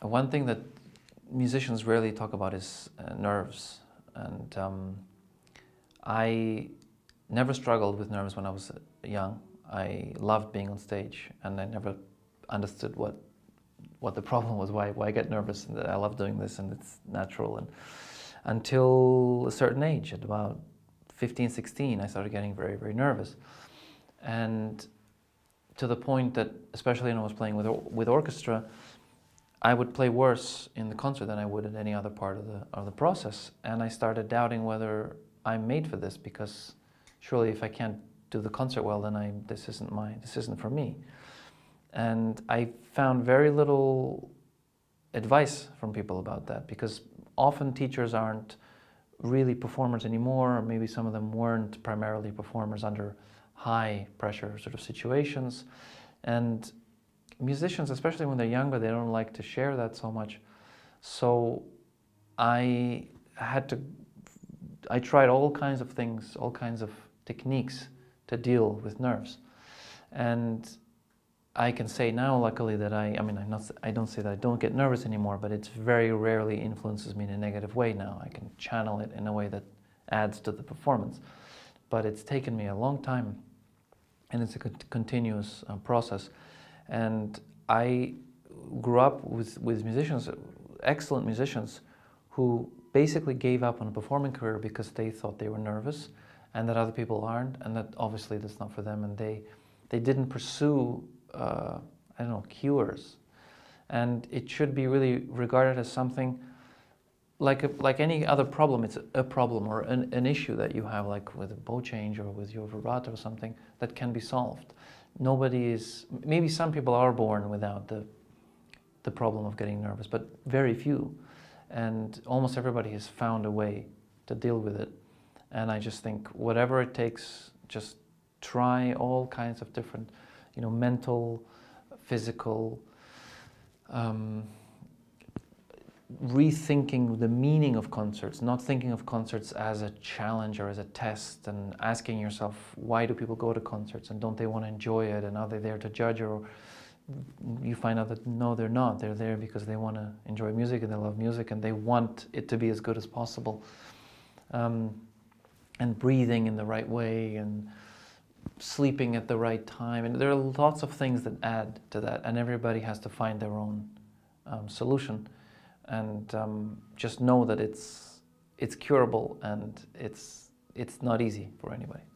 One thing that musicians rarely talk about is nerves, and I never struggled with nerves when I was young. I loved being on stage, and I never understood what the problem was, why I get nervous, and that I love doing this and it's natural. And until a certain age, at about 15, 16, I started getting very, very nervous, and to the point that, especially when I was playing with orchestra, I would play worse in the concert than I would in any other part of the process. And I started doubting whether I'm made for this, because surely if I can't do the concert well, then this isn't for me. And I found very little advice from people about that, because often teachers aren't really performers anymore, or maybe some of them weren't primarily performers under high pressure sort of situations. And musicians, especially when they're younger, they don't like to share that so much. So I tried all kinds of things, all kinds of techniques to deal with nerves. And I can say now, luckily, that I don't say that I don't get nervous anymore, but it's very rarely influences me in a negative way now. I can channel it in a way that adds to the performance. But it's taken me a long time, and it's a continuous process. And I grew up with musicians, excellent musicians, who basically gave up on a performing career because they thought they were nervous and that other people aren't, and that obviously that's not for them, and they didn't pursue, I don't know, cures. And it should be really regarded as something like any other problem. It's a problem or an issue that you have, like with a bow change or with your vibrato or something, that can be solved. Maybe some people are born without the problem of getting nervous, but very few. And almost everybody has found a way to deal with it. And I just think whatever it takes, just try all kinds of different, mental, physical, rethinking the meaning of concerts, not thinking of concerts as a challenge or as a test, and asking yourself, why do people go to concerts, and don't they want to enjoy it, and are they there to judge? Or you find out that no, they're not. They're there because they want to enjoy music, and they love music, and they want it to be as good as possible. And breathing in the right way, and sleeping at the right time, and there are lots of things that add to that, and everybody has to find their own solution. And just know that it's curable, and it's not easy for anybody.